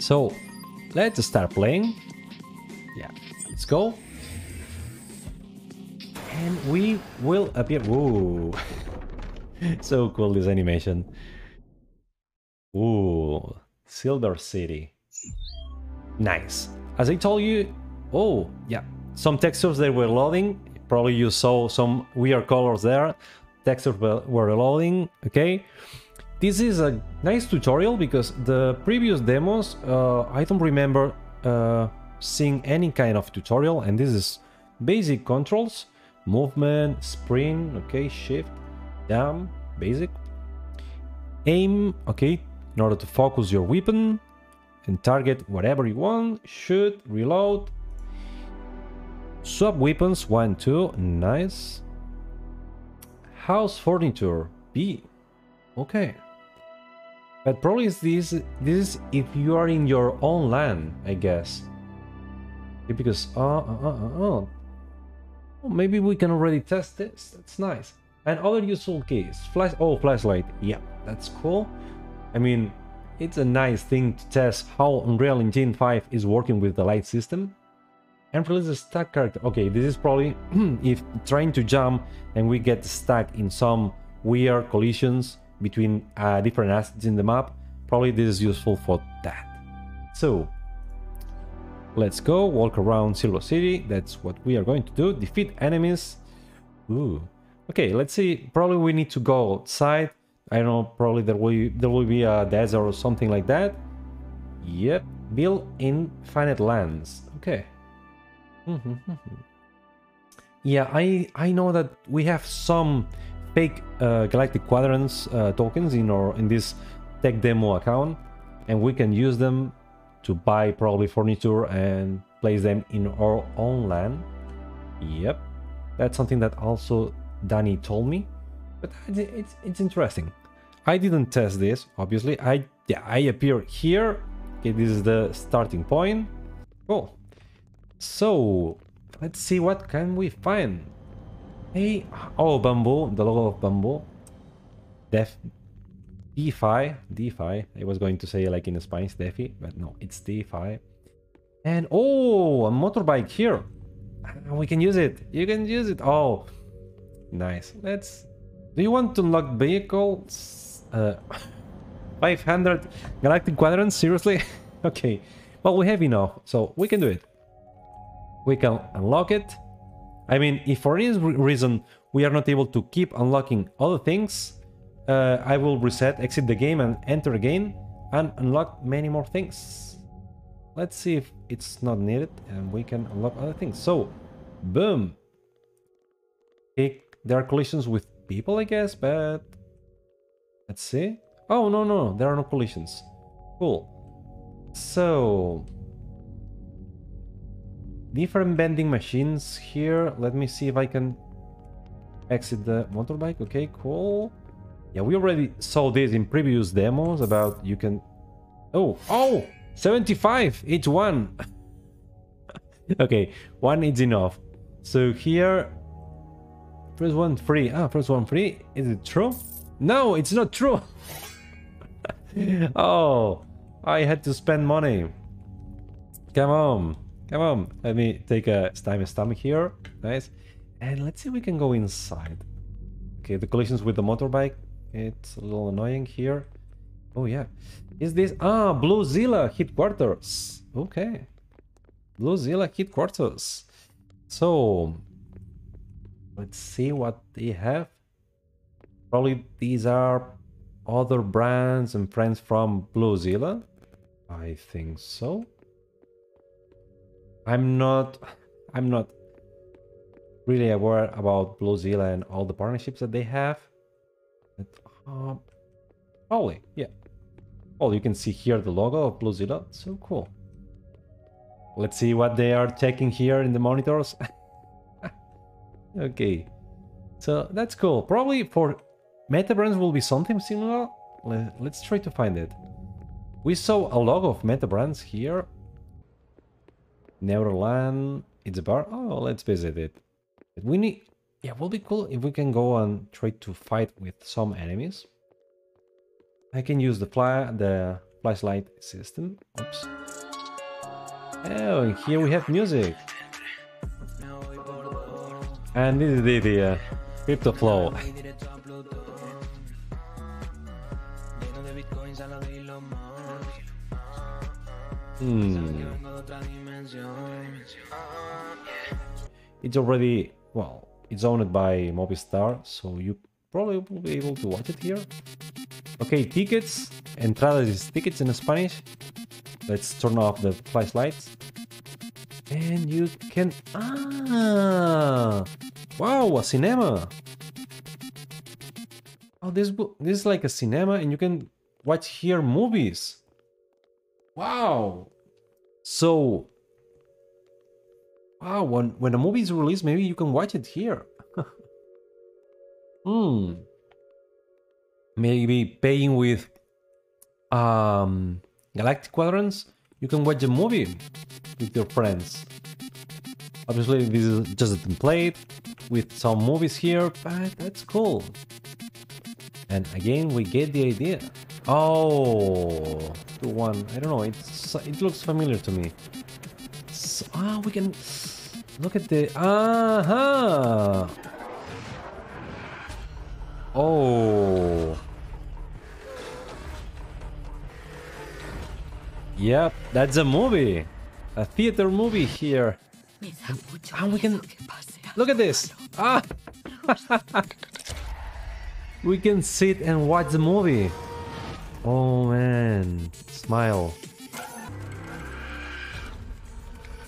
So let's start playing. Yeah, let's go. And we will appear. Whoa. So cool, this animation. Ooh, Silver City. Nice. As I told you, oh, yeah, some textures they were loading. Probably you saw some weird colors there. Textures were loading, okay? This is a nice tutorial because the previous demos, I don't remember seeing any kind of tutorial, and this is basic controls, movement, sprint, okay, shift, down, basic. Aim, okay, in order to focus your weapon and target whatever you want. Shoot, reload. Swap weapons, 1, 2, nice. House furniture, B, okay. But probably this is if you are in your own land, I guess. Okay, because, well, maybe we can already test this, that's nice. And other useful keys, flash, oh, flashlight, yeah, that's cool. I mean, it's a nice thing to test how Unreal Engine 5 is working with the light system. And release a stuck character. Okay, this is probably if trying to jump and we get stuck in some weird collisions between different assets in the map. Probably this is useful for that. So, let's go walk around Silver City. That's what we are going to do. Defeat enemies. Ooh. Okay, let's see. Probably we need to go outside. I don't know, probably there will be a desert or something like that. Yep. Build infinite lands. Okay. Yeah, I know that we have some fake Galactic Quadrants tokens in this tech demo account, and we can use them to buy probably furniture and place them in our own land. Yep, that's something that also Danny told me, but it's interesting. I didn't test this, obviously. I appear here. Okay, this is the starting point. Cool. So, let's see what can we find. Hey, oh, bamboo, the logo of bamboo. DeFi. I was going to say like in Spanish, DeFi, but no, it's DeFi. And oh, a motorbike here. We can use it. You can use it. Oh, nice. Let's. Do you want to unlock vehicles? 500 Galactic Quadrants. Seriously? Okay. Well, we have enough, so we can do it. We can unlock it. I mean, if for any reason we are not able to keep unlocking other things, I will reset, exit the game and enter again and unlock many more things. Let's see if it's not needed and we can unlock other things. So, boom. Okay, there are collisions with people, I guess, but let's see. Oh, no, there are no collisions. Cool. So, different vending machines here. Let me see if I can exit the motorbike. Okay, cool. Yeah, we already saw this in previous demos about you can... Oh! 75 each one! Okay, one is enough. So here... First one free. Ah, first one free. Is it true? No, it's not true! Oh, I had to spend money. Come on. Come on, let me take a stomach here. Nice. And let's see if we can go inside. Okay, the collisions with the motorbike. It's a little annoying here. Oh, yeah. Is this... Ah, BlueZilla headquarters. Okay. BlueZilla headquarters. So, let's see what they have. Probably these are other brands and friends from BlueZilla. I think so. I'm not really aware about BlueZilla and all the partnerships that they have. But, probably, yeah. Oh, you can see here the logo of BlueZilla. So cool. Let's see what they are checking here in the monitors. Okay. So that's cool. Probably for MetaBrands will be something similar. Let's try to find it. We saw a logo of MetaBrands here. Neuroland, it's a bar. Oh, let's visit it. We need... Yeah, will be cool if we can go and try to fight with some enemies. I can use the flashlight system. Oops. Oh, and here we have music. And this is the Cryptoflow. It's already, well, it's owned by Movistar, so you probably will be able to watch it here. Okay, tickets. Entradas is tickets in Spanish. Let's turn off the flashlights. And you can... Ah! Wow, a cinema! Oh, this is like a cinema and you can watch here movies. Wow! So... Wow, when a movie is released, maybe you can watch it here. Maybe paying with Galactic Quadrants, you can watch a movie with your friends. Obviously, this is just a template with some movies here, but that's cool. And again, we get the idea. Oh, the one, I don't know, it looks familiar to me. So, we can look at the... Aha! Oh... Yep, that's a movie! A theater movie here! And we can... Look at this! Ah! We can sit and watch the movie! Oh man... Smile!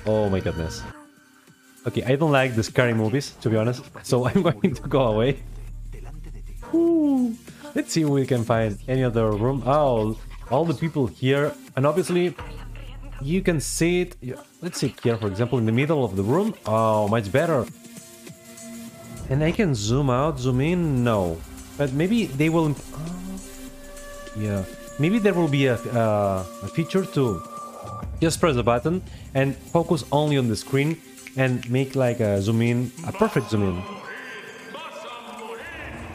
Oh my goodness. Okay, I don't like the scary movies, to be honest, so I'm going to go away. Ooh. Let's see if we can find any other room. Oh, all the people here. And obviously, you can sit... Let's sit here, for example, in the middle of the room. Oh, much better. And I can zoom out, zoom in? No. But maybe they will... yeah. Maybe there will be a feature to just press a button and focus only on the screen and make like a zoom in, a perfect zoom in.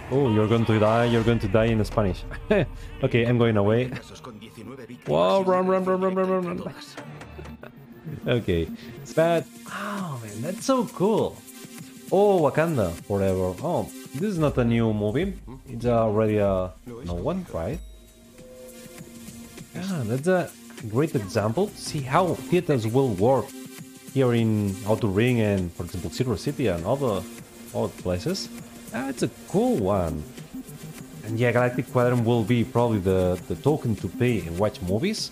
Oh, you're going to die in Spanish. Okay, I'm going away. Whoa, run. Okay, but, oh man, that's so cool. Oh, Wakanda Forever. Oh, this is not a new movie. It's already a, no one, right? Yeah, that's a great example. See how theaters will work here in Outer Ring and, for example, Silver City and other places. That's a cool one. And yeah, Galactic Quadrant will be probably the token to pay and watch movies.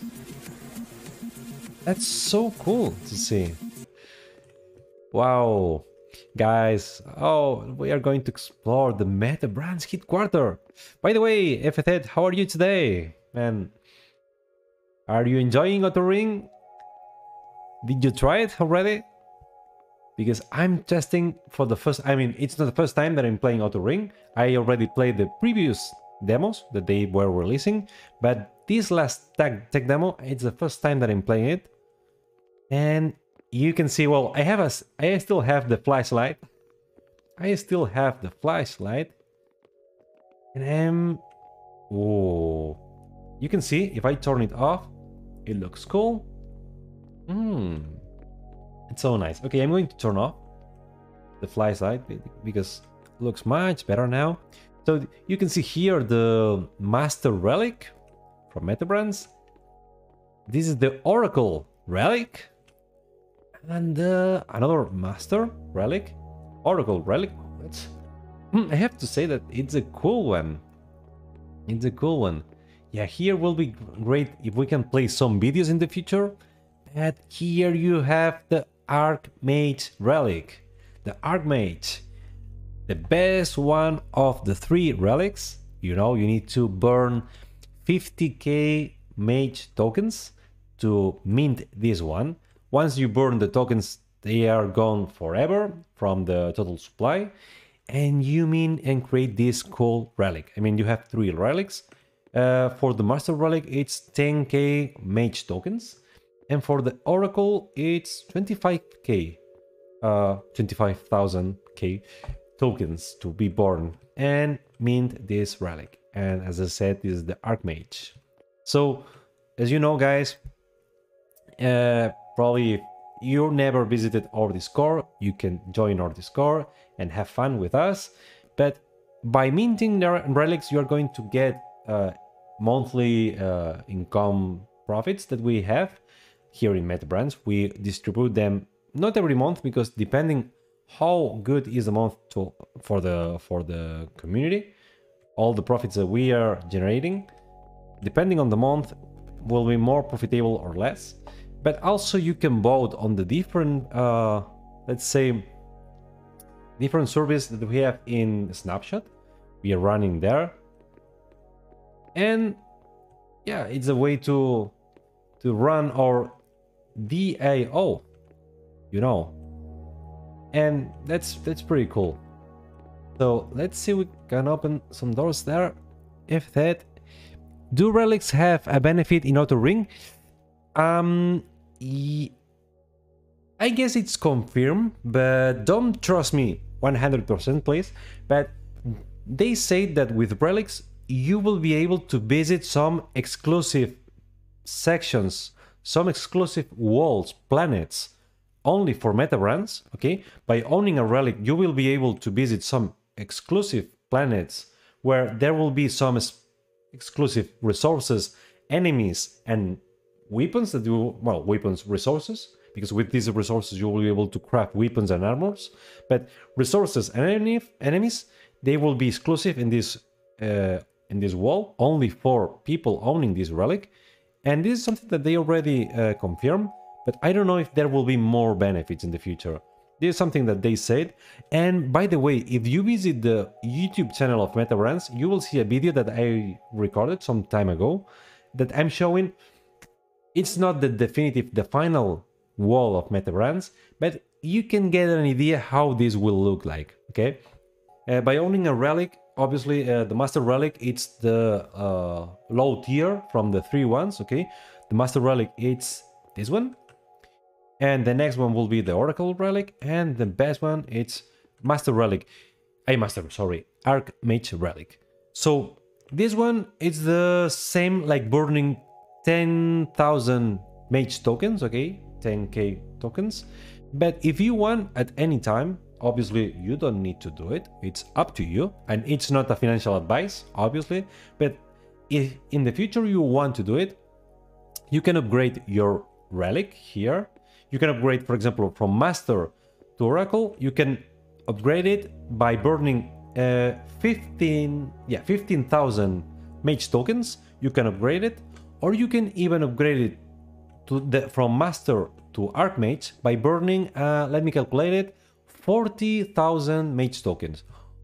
That's so cool to see. Wow. Guys, we are going to explore the MetaBrands headquarters. By the way, FZ, how are you today? Man, are you enjoying Outer Ring? Did you try it already? Because I'm testing for the first... I mean, it's not the first time that I'm playing Outer Ring. I already played the previous demos that they were releasing. But this last tech demo, it's the first time that I'm playing it. And you can see, well, I still have the flashlight. And I'm... Oh. You can see, if I turn it off, it looks cool. It's so nice. Okay, I'm going to turn off the flashlight because it looks much better now. So you can see here the Master Relic from MetaBrands. This is the Oracle Relic. And another Master Relic. Oracle Relic. I have to say that it's a cool one. Yeah, here will be great if we can play some videos in the future. And here you have the Archmage Relic. The Archmage. The best one of the three relics. You know, you need to burn 50k mage tokens to mint this one. Once you burn the tokens, they are gone forever from the total supply. And you mint and create this cool relic. I mean, you have three relics. For the Master Relic, it's 10k mage tokens. And for the Oracle, it's 25,000k tokens to be born and mint this relic. And as I said, this is the Archmage. So as you know, guys, probably you never visited our Discord. You can join our Discord and have fun with us. But by minting relics, you are going to get monthly income profits that we have here in MetaBrands. We distribute them not every month, because depending how good is the month for the community, all the profits that we are generating, depending on the month, will be more profitable or less. But also you can vote on the different, let's say, different service that we have in Snapshot. We are running there. And yeah, it's a way to run our DAO, you know. And that's pretty cool. So let's see, we can open some doors there. If that, do relics have a benefit in Outer Ring? I guess it's confirmed, but don't trust me 100%, please. But they say that with relics, you will be able to visit some exclusive sections, some exclusive worlds, planets, only for MetaBrands, okay? By owning a relic, you will be able to visit some exclusive planets where there will be some exclusive resources, enemies, and weapons that do, well, weapons, resources, because with these resources you will be able to craft weapons and armors. But resources and enemies, they will be exclusive in this world, only for people owning this relic. And this is something that they already confirmed, but I don't know if there will be more benefits in the future. This is something that they said. And by the way, if you visit the YouTube channel of MetaBrands, you will see a video that I recorded some time ago that I'm showing. It's not the definitive, the final wall of MetaBrands, but you can get an idea how this will look like, okay? By owning a relic, obviously, the Master Relic, it's the low tier from the 3 ones, okay? The Master Relic, it's this one. And the next one will be the Oracle Relic. And the best one, it's Master Relic. Archmage Relic. So this one is the same like burning 10,000 mage tokens, okay? 10k tokens. But if you want at any time, obviously you don't need to do it. It's up to you. And it's not a financial advice, obviously. But if in the future you want to do it, you can upgrade your relic here. You can upgrade, for example, from Master to Oracle. You can upgrade it by burning 15,000 mage tokens. You can upgrade it, or you can even upgrade it to from Master to Archmage by burning, let me calculate it, 40,000 mage tokens.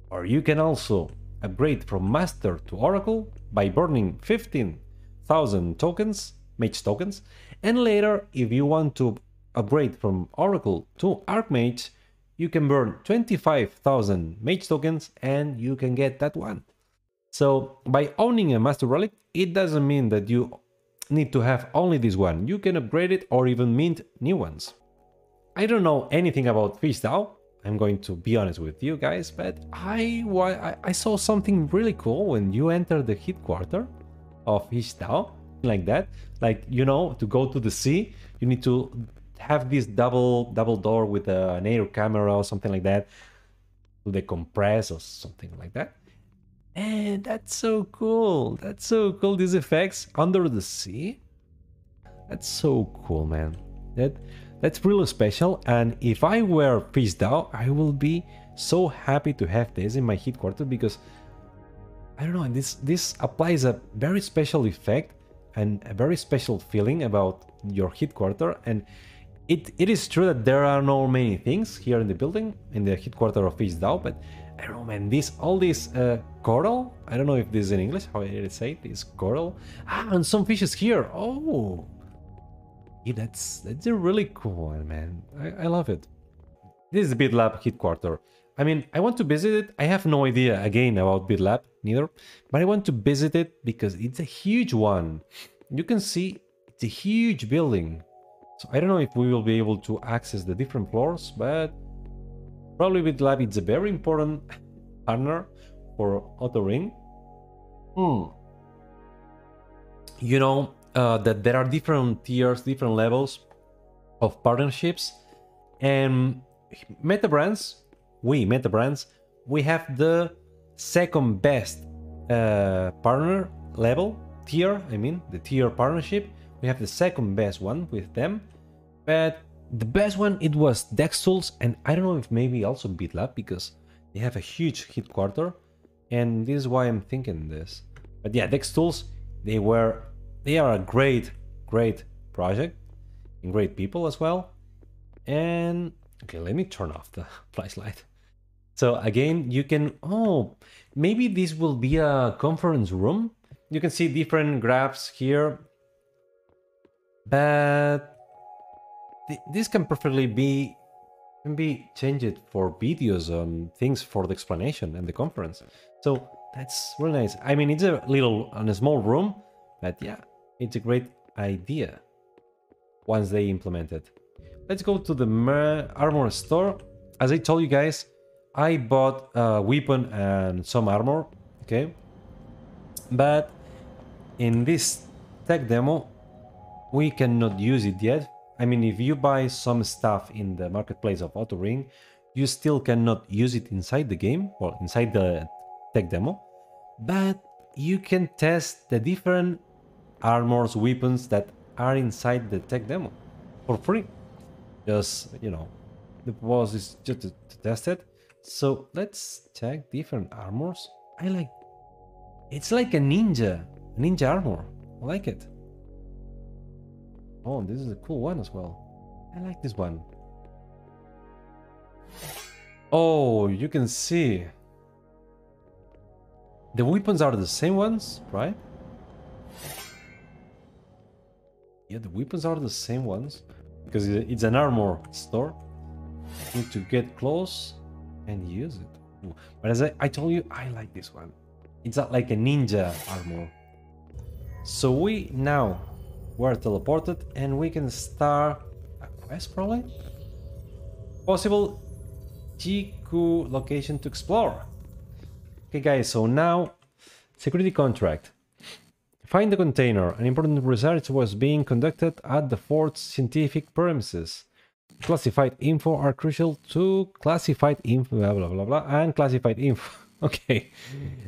Or you can also upgrade from Master to Oracle by burning 15,000 tokens, mage tokens. And later, if you want to upgrade from Oracle to Archmage, you can burn 25,000 mage tokens and you can get that one. So by owning a Master Relic, it doesn't mean that you need to have only this one. You can upgrade it or even mint new ones. I don't know anything about FishDAO, I'm going to be honest with you guys, but I saw something really cool when you enter the headquarters of FishDAO, like that, like, you know, to go to the sea, you need to have this double door with an air camera or something like that, to decompress or something like that. And that's so cool. That's so cool. These effects under the sea. That's so cool, man. That's really special. And if I were FishDAO, I will be so happy to have this in my headquarters, because I don't know, this applies a very special effect and a very special feeling about your headquarters. And it is true that there are not many things here in the building, in the headquarters of FishDAO, but I don't know, man, all this coral, I don't know if this is in English, how did it say, this coral, and some fishes here, oh, yeah, that's a really cool one, man, I love it. This is BitLab headquarters. I mean, I want to visit it. I have no idea, again, about BitLab, neither, but I want to visit it because it's a huge one. You can see it's a huge building, so I don't know if we will be able to access the different floors, but probably BitLab is a very important partner for Outer Ring. You know, that there are different tiers, different levels of partnerships, and MetaBrands, we have the second best partner level tier. I mean, the tier partnership, we have the second best one with them, but the best one, it was DexTools, and I don't know if maybe also BitLab, because they have a huge headquarter, and this is why I'm thinking this. But yeah, DexTools, they are a great project and great people as well. And okay, let me turn off the flashlight. So again, you can, oh, maybe this will be a conference room. You can see different graphs here, but this can perfectly be changed for videos and things for the explanation and the conference. So that's really nice. I mean, it's a small room, but yeah, it's a great idea once they implement it. Let's go to the armor store. As I told you guys, I bought a weapon and some armor, okay? But in this tech demo, we cannot use it yet. I mean, if you buy some stuff in the marketplace of Outer Ring, you still cannot use it inside the game, or inside the tech demo, but you can test the different armors, weapons that are inside the tech demo for free. Just, you know, the purpose is just to test it. So let's check different armors. I like, it's like a ninja armor. I like it. Oh, this is a cool one as well. I like this one. Oh, you can see the weapons are the same ones, right? Yeah, the weapons are the same ones because it's an armor store. You need to get close and use it. Ooh. But as I told you, I like this one. It's not like a ninja armor. So we're teleported and we can start a quest, probably. Possible GQ location to explore. Okay guys, so now, security contract. Find the container. An important research was being conducted at the fort's scientific premises. Classified info are crucial to classified info, blah, blah, blah, blah, and classified info. Okay.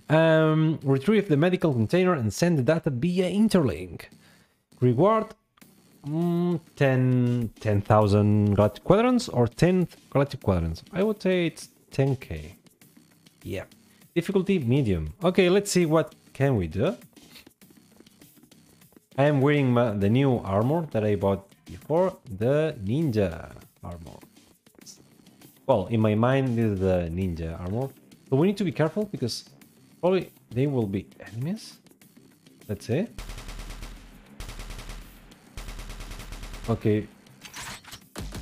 Retrieve the medical container and send the data via Interlink. Reward 10,000 Galactic Quadrants or 10 Galactic Quadrants. I would say it's 10k. Yeah. Difficulty medium. Okay, let's see what can we do. I am wearing the new armor that I bought before, the ninja armor. Well, in my mind, this is the ninja armor. But we need to be careful because probably they will be enemies. Let's see. Okay.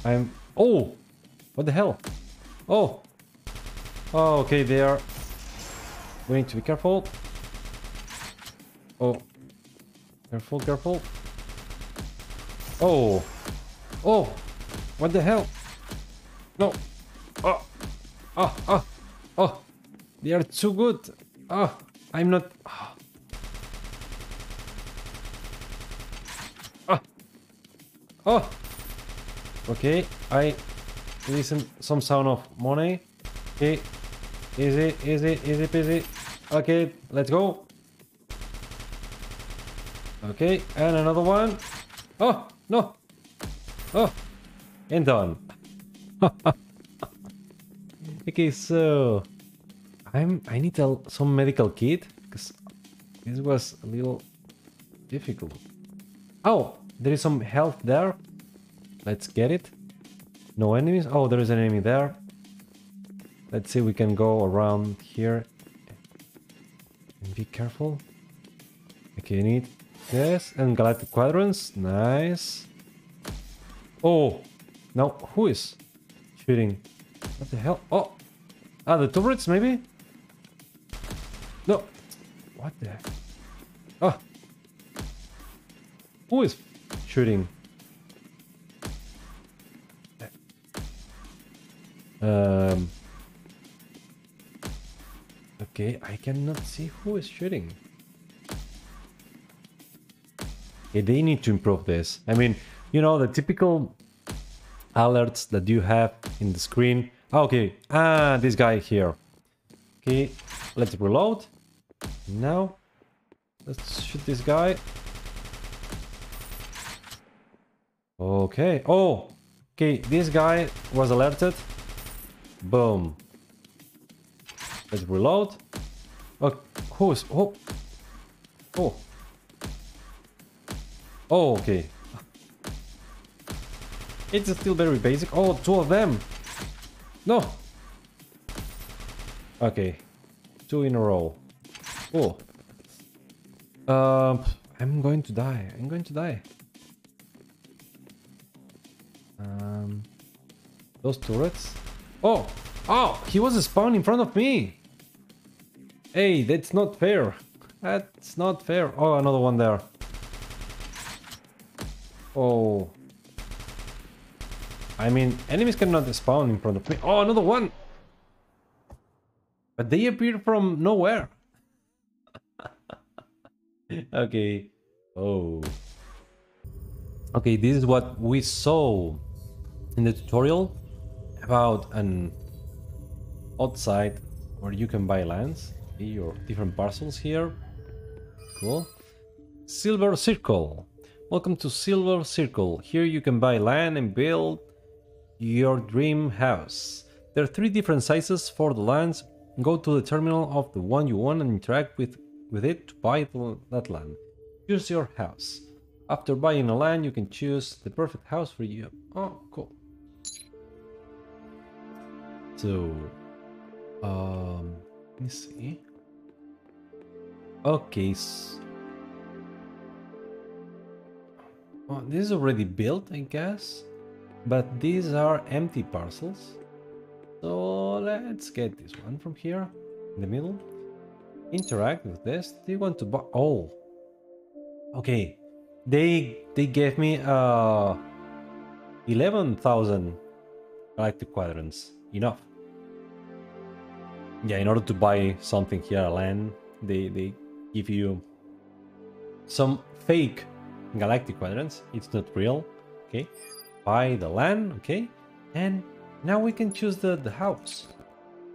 I'm... Oh! What the hell? Oh! Oh, okay, they are... We need to be careful. Oh. Careful, careful. Oh. Oh. What the hell? No. Oh. Oh, oh. Oh. They are too good. Oh. I'm not... Oh. Oh. Oh. Okay. I listen some sound of money. Okay. Easy, easy, easy peasy. Okay, let's go. Okay, and another one. Oh, no. Oh, and done. Okay, so I need some medical kit because this was a little difficult. Oh, there is some health there. Let's get it. No enemies. Oh, there is an enemy there. Let's see, we can go around here and be careful. Okay, I need this and Galactic Quadrants. Nice. Oh, now who is shooting? What the hell? Oh, ah, the turrets maybe? No. What the? Oh. Who is shooting? Okay, I cannot see who is shooting. Yeah, they need to improve this. I mean, you know, the typical alerts that you have in the screen. Okay, this guy here. Okay, let's reload. Now, let's shoot this guy. Okay, okay, this guy was alerted. Boom. Let's reload. Oh, who's, oh, okay. It's still very basic. Oh, two of them. No. Okay. Two in a row. Oh. I'm going to die. Those turrets. Oh. Oh, he was spawned in front of me. Hey, that's not fair. That's not fair. Oh, another one there. Oh. I mean, enemies cannot spawn in front of me. Oh, another one. But they appear from nowhere. Okay. Oh. Okay, this is what we saw in the tutorial about an outside where you can buy lands. Your different parcels here. Cool. Silver Circle. Welcome to Silver Circle. Here you can buy land and build your dream house. There are 3 different sizes for the lands. Go to the terminal of the one you want and interact with it to buy that land. Choose your house. After buying a land, you can choose the perfect house for you. Oh, cool. So, let me see. Okay. Oh, this is already built, I guess, but these are empty parcels. So let's get this one from here in the middle. Interact with this. They want to buy. Oh, okay. They gave me 11,000 Galactic Quadrants. Enough. Yeah, in order to buy something here, land, they give you some fake Galactic Quadrants. It's not real. Okay, buy the land. Okay, and now we can choose the house.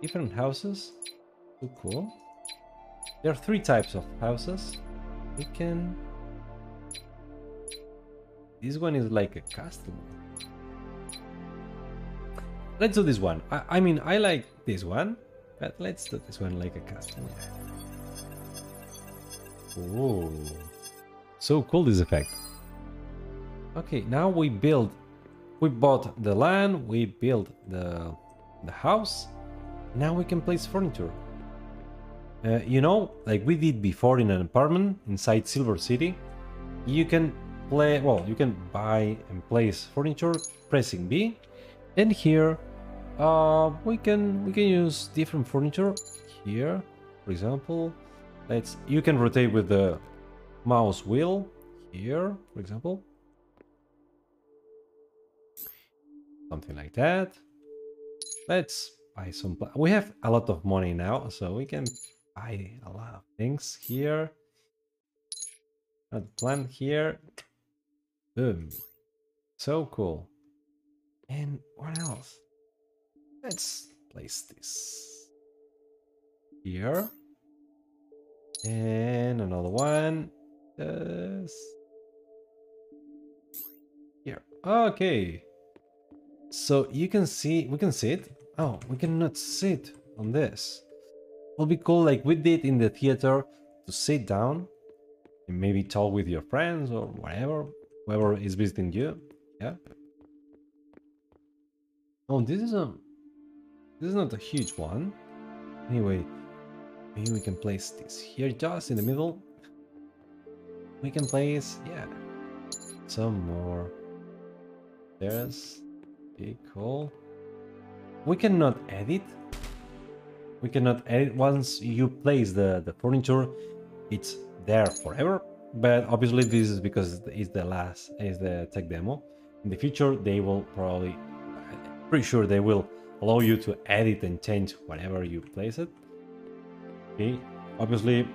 Different houses. So cool. There are 3 types of houses. We can. This one is like a castle. Let's do this one. I mean, I like this one, but let's do this one like a castle. Oh. So cool, this effect. Okay, now we build. We bought the land. We built the house. Now we can place furniture. You know, like we did before in an apartment inside Silver City. You can play. Well, you can buy and place furniture pressing B. And here, we can use different furniture. Here, for example, you can rotate with the mouse wheel here, for example, something like that. Let's buy some. We have a lot of money now, so we can buy a lot of things here. Another plant here. Boom. So cool. And what else? Let's place this here. And another one. Here. Okay. So you can see, we can sit. Oh, we cannot sit on this. It will be cool, like we did in the theater, to sit down and maybe talk with your friends or whatever, whoever is visiting you. Yeah. Oh, this is not a huge one. Anyway, maybe we can place this here, just in the middle. We can place, yeah, some more. There's. Okay, cool. We cannot edit. We cannot edit. Once you place the furniture, it's there forever. But obviously this is because it's the last, it's the tech demo. In the future, they will probably, I'm pretty sure they will allow you to edit and change whenever you place it. Okay, obviously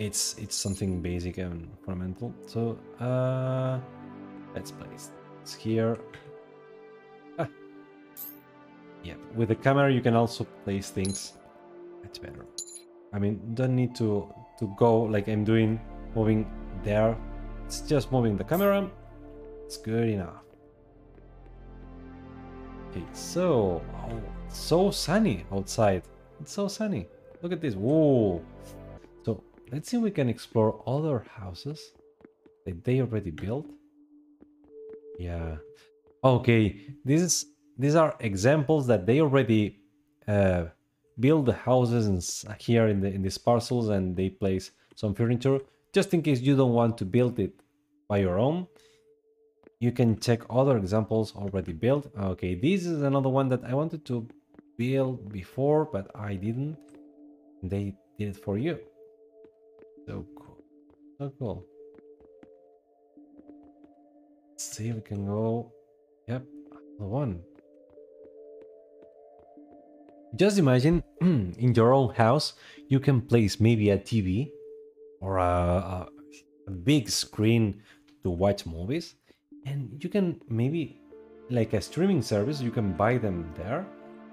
it's something basic and fundamental. So let's place it's here. Yeah, with the camera you can also place things. It's better. I mean, don't need to go like I'm doing, moving there. It's just moving the camera. It's good enough. Okay, so oh, it's so sunny outside. It's so sunny. Look at this. Whoa. So let's see if we can explore other houses that they already built. Yeah. Okay. These are examples that they already build the houses and here in these parcels, and they place some furniture. Just in case you don't want to build it by your own, you can check other examples already built. Okay, this is another one that I wanted to build before, but I didn't. They did it for you. So cool. So cool. Let's see if we can go. Yep, another one. Just imagine in your own house you can place maybe a TV or a big screen to watch movies, and you can maybe like a streaming service, you can buy them there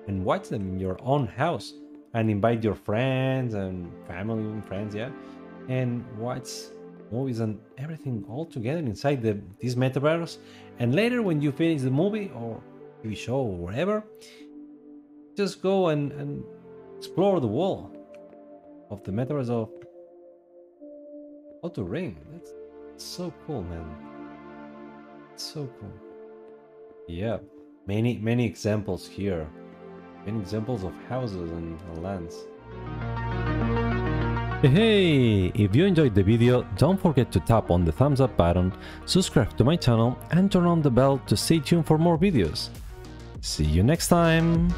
and watch them in your own house and invite your friends and family and friends, yeah, and watch movies and everything all together inside this metaverse. And later when you finish the movie or TV show or whatever, just go and explore the wall of the metaverse of Outer Ring. That's so cool, man. It's so cool. Yeah, many examples here. Many examples of houses and lands. Hey, if you enjoyed the video, don't forget to tap on the thumbs up button, subscribe to my channel and turn on the bell to stay tuned for more videos. See you next time.